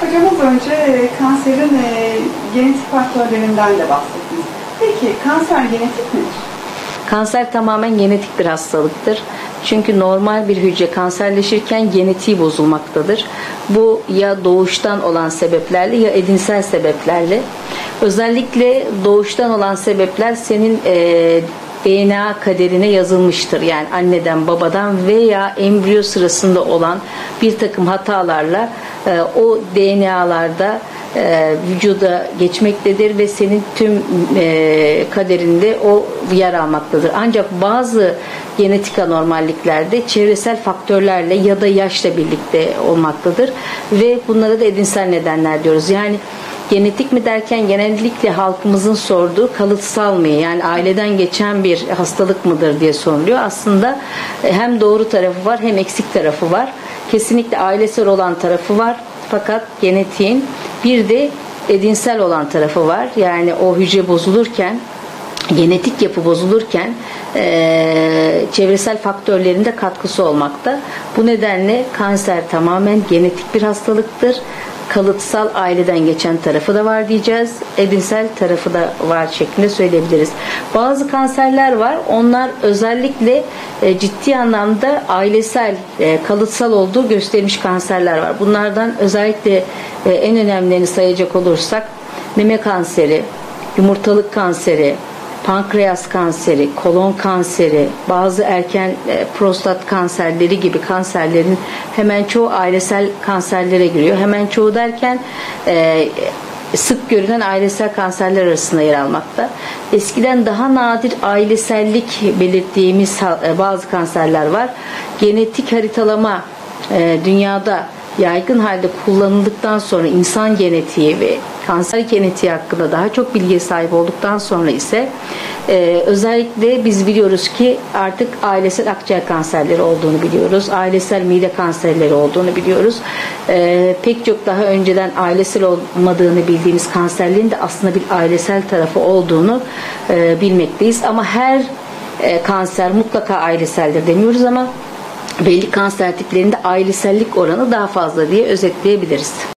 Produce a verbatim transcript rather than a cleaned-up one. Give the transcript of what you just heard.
Hocam az önce kanserin genetik faktörlerinden de bahsettiniz. Peki kanser genetik midir? Kanser tamamen genetik bir hastalıktır. Çünkü normal bir hücre kanserleşirken genetiği bozulmaktadır. Bu ya doğuştan olan sebeplerle ya edinsel sebeplerle. Özellikle doğuştan olan sebepler senin e, D N A kaderine yazılmıştır. Yani anneden, babadan veya embriyo sırasında olan bir takım hatalarla e, o D N A'larda e, vücuda geçmektedir ve senin tüm e, kaderinde o yer almaktadır. Ancak bazı genetik anormalliklerde çevresel faktörlerle ya da yaşla birlikte olmaktadır ve bunlara da edinsel nedenler diyoruz. Yani genetik mi derken genellikle halkımızın sorduğu kalıtsal mı, yani aileden geçen bir hastalık mıdır diye soruluyor. Aslında hem doğru tarafı var hem eksik tarafı var. Kesinlikle ailesel olan tarafı var fakat genetiğin bir de edinsel olan tarafı var. Yani o hücre bozulurken, genetik yapı bozulurken e, çevresel faktörlerin de katkısı olmakta. Bu nedenle kanser tamamen genetik bir hastalıktır. Kalıtsal aileden geçen tarafı da var diyeceğiz. Edinsel tarafı da var şeklinde söyleyebiliriz. Bazı kanserler var. Onlar özellikle e, ciddi anlamda ailesel, e, kalıtsal olduğu gösterilmiş kanserler var. Bunlardan özellikle e, en önemlilerini sayacak olursak meme kanseri, yumurtalık kanseri, pankreas kanseri, kolon kanseri, bazı erken e, prostat kanserleri gibi kanserlerin hemen çoğu ailesel kanserlere giriyor. Hemen çoğu derken e, sık görülen ailesel kanserler arasında yer almakta. Eskiden daha nadir ailesellik belirttiğimiz e, bazı kanserler var. Genetik haritalama e, dünyada yaygın halde kullanıldıktan sonra insan genetiği ve kanser genetiği hakkında daha çok bilgiye sahip olduktan sonra ise e, özellikle biz biliyoruz ki artık ailesel akciğer kanserleri olduğunu biliyoruz. Ailesel mide kanserleri olduğunu biliyoruz. E, pek çok daha önceden ailesel olmadığını bildiğimiz kanserlerin de aslında bir ailesel tarafı olduğunu e, bilmekteyiz. Ama her e, kanser mutlaka aileseldir demiyoruz ama belli kanser tiplerinde ailesellik oranı daha fazla diye özetleyebiliriz.